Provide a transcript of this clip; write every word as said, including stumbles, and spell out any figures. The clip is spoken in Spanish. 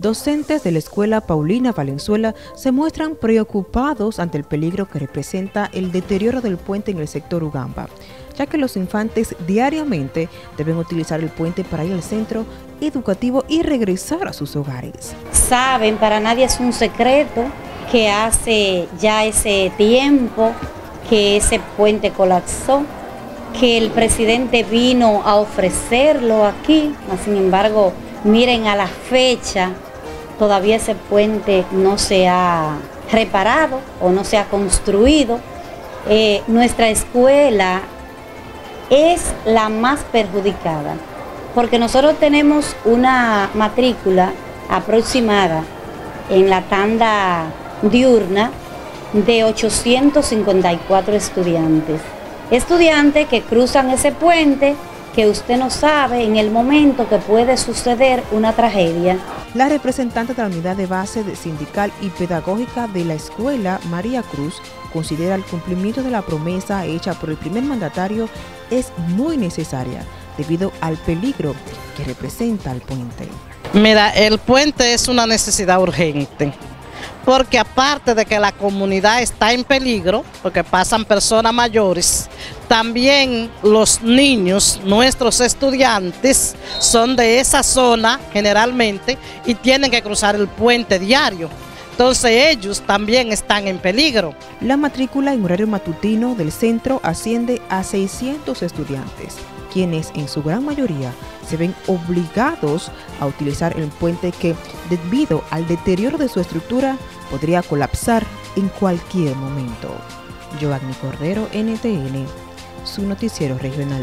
Docentes de la Escuela Paulina Valenzuela se muestran preocupados ante el peligro que representa el deterioro del puente en el sector Ugamba, ya que los infantes diariamente deben utilizar el puente para ir al centro educativo y regresar a sus hogares. Saben, para nadie es un secreto que hace ya ese tiempo que ese puente colapsó, que el presidente vino a ofrecerlo aquí, sin embargo, miren, a la fecha todavía ese puente no se ha reparado o no se ha construido. Eh, nuestra escuela es la más perjudicada porque nosotros tenemos una matrícula aproximada en la tanda diurna de ochocientos cincuenta y cuatro estudiantes. Estudiantes que cruzan ese puente, que usted no sabe en el momento que puede suceder una tragedia. La representante de la unidad de base sindical y pedagógica de la escuela, María Cruz, considera el cumplimiento de la promesa hecha por el primer mandatario es muy necesaria debido al peligro que representa el puente. Mira, el puente es una necesidad urgente, porque aparte de que la comunidad está en peligro, porque pasan personas mayores, también los niños, nuestros estudiantes, son de esa zona generalmente y tienen que cruzar el puente diario. Entonces ellos también están en peligro. La matrícula en horario matutino del centro asciende a seiscientos estudiantes, quienes en su gran mayoría se ven obligados a utilizar el puente que, debido al deterioro de su estructura, podría colapsar en cualquier momento. Giovanni Cordero, N T N, su noticiero regional.